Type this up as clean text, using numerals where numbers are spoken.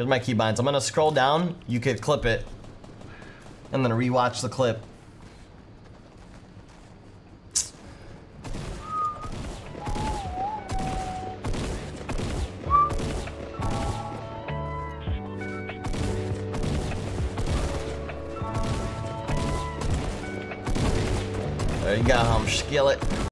Here's my keybinds. I'm gonna scroll down, you could clip it, and then rewatch the clip. There you go, Skillet.